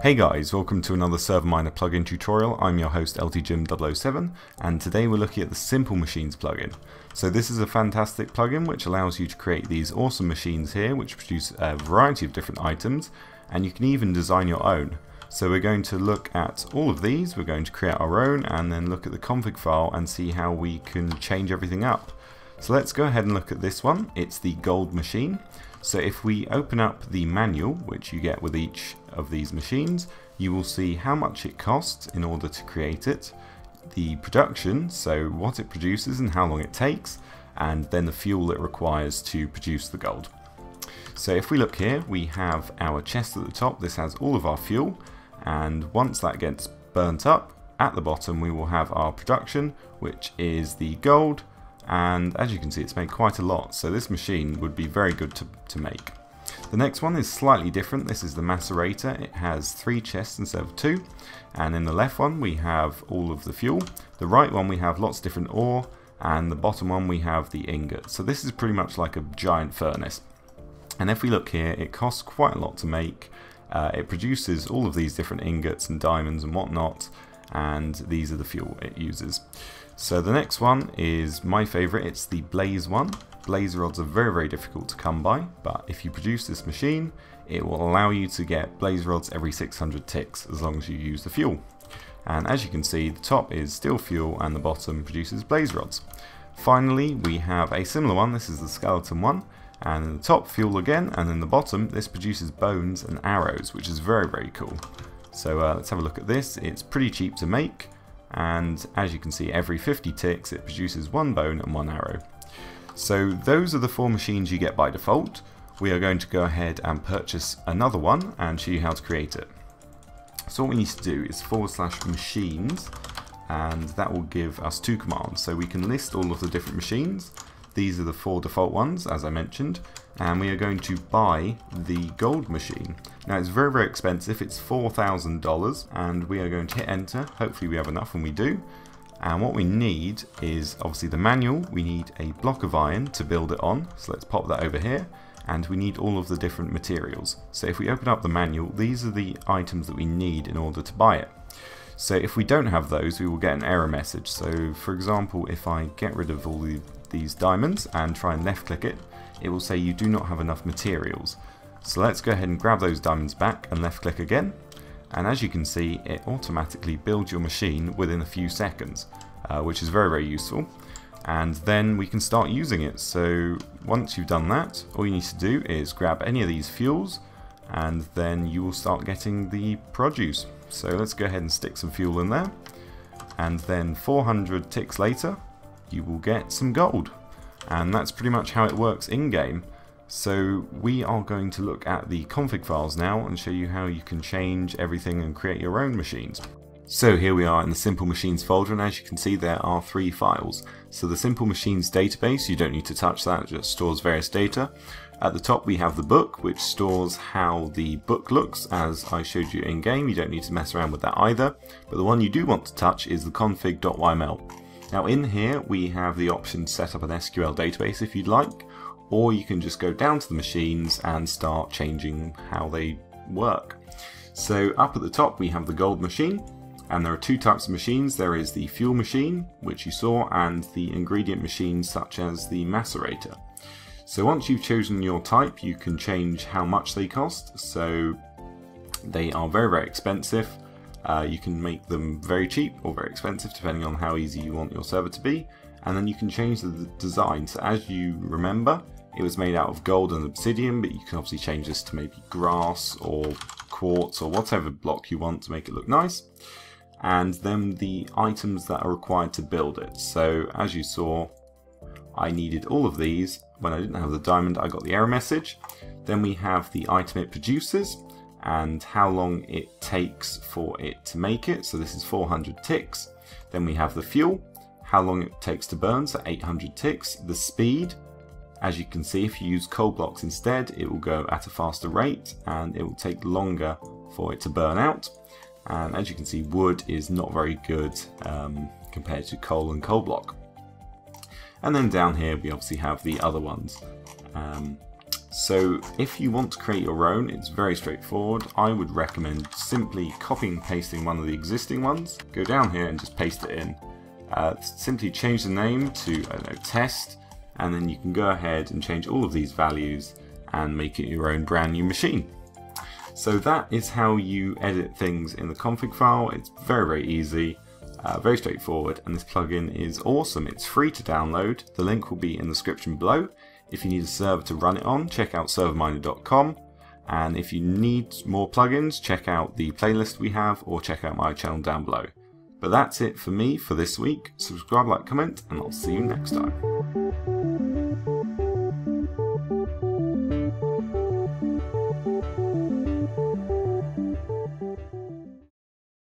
Hey guys, welcome to another ServerMiner plugin tutorial. I'm your host LtJim007, and today we're looking at the Simple Machines plugin. So this is a fantastic plugin which allows you to create these awesome machines here which produce a variety of different items, and you can even design your own. So we're going to look at all of these, we're going to create our own and then look at the config file and see how we can change everything up. So let's go ahead and look at this one. It's the gold machine. So if we open up the manual, which you get with each of these machines, you will see how much it costs in order to create it, the production, so what it produces and how long it takes, and then the fuel it requires to produce the gold. So if we look here, we have our chest at the top. This has all of our fuel, and once that gets burnt up, at the bottom we will have our production, which is the gold. And as you can see, it's made quite a lot, so this machine would be very good to make. The next one is slightly different. This is the macerator. It has 3 chests instead of 2, and in the left one we have all of the fuel, the right one we have lots of different ore, and the bottom one we have the ingot. So this is pretty much like a giant furnace. And if we look here, it costs quite a lot to make. It produces all of these different ingots and diamonds and whatnot, and these are the fuel it uses. So the next one is my favorite. It's the blaze one. Blaze rods are very difficult to come by, but if you produce this machine, it will allow you to get blaze rods every 600 ticks as long as you use the fuel. And as you can see, the top is still fuel and the bottom produces blaze rods. Finally, we have a similar one. This is the skeleton one, and in the top fuel again, and in the bottom this produces bones and arrows, which is very cool. So let's have a look at this. It's pretty cheap to make, and as you can see, every 50 ticks it produces 1 bone and 1 arrow. So those are the 4 machines you get by default. We are going to go ahead and purchase another one and show you how to create it. So what we need to do is /machines, and that will give us 2 commands. So we can list all of the different machines. These are the 4 default ones, as I mentioned, and we are going to buy the gold machine. Now it's very expensive. It's $4,000, and we are going to hit enter. Hopefully we have enough, and we do. And what we need is obviously the manual. We need a block of iron to build it on, so let's pop that over here. And we need all of the different materials. So if we open up the manual, these are the items that we need in order to buy it. So if we don't have those, we will get an error message. So for example, if I get rid of all these diamonds and try and left click it, it will say you do not have enough materials. So let's go ahead and grab those diamonds back and left click again. And as you can see, it automatically builds your machine within a few seconds, which is very useful. And then we can start using it. So once you've done that, all you need to do is grab any of these fuels, and then you will start getting the produce. So let's go ahead and stick some fuel in there, and then 400 ticks later you will get some gold. And that's pretty much how it works in game. So we are going to look at the config files now and show you how you can change everything and create your own machines. So here we are in the Simple Machines folder, and as you can see, there are 3 files. So the Simple Machines database, you don't need to touch that, it just stores various data. At the top we have the book, which stores how the book looks, as I showed you in game. You don't need to mess around with that either. But the one you do want to touch is the config.yml. Now in here we have the option to set up an SQL database if you'd like, or you can just go down to the machines and start changing how they work. So up at the top we have the gold machine, and there are 2 types of machines. There is the fuel machine, which you saw, and the ingredient machine such as the macerator. So once you've chosen your type, you can change how much they cost. So they are very expensive. You can make them very cheap or very expensive depending on how easy you want your server to be. And then you can change the design. So as you remember, it was made out of gold and obsidian, but you can obviously change this to maybe grass or quartz or whatever block you want to make it look nice. And then the items that are required to build it. So as you saw, I needed all of these. When I didn't have the diamond, I got the error message. Then we have the item it produces and how long it takes for it to make it. So this is 400 ticks. Then we have the fuel, how long it takes to burn, so 800 ticks. The speed, as you can see, if you use coal blocks instead, it will go at a faster rate and it will take longer for it to burn out. And as you can see, wood is not very good compared to coal and coal block. And then down here we obviously have the other ones. So if you want to create your own, it's very straightforward. I would recommend simply copying and pasting one of the existing ones. Go down here and just paste it in. Simply change the name to, I don't know, test, and then you can go ahead and change all of these values and make it your own brand new machine. So that is how you edit things in the config file. It's very easy, very straightforward, and this plugin is awesome. It's free to download. The link will be in the description below. If you need a server to run it on, check out ServerMiner.com, and if you need more plugins, check out the playlist we have or check out my channel down below. But that's it for me for this week. Subscribe, like, comment, and I'll see you next time.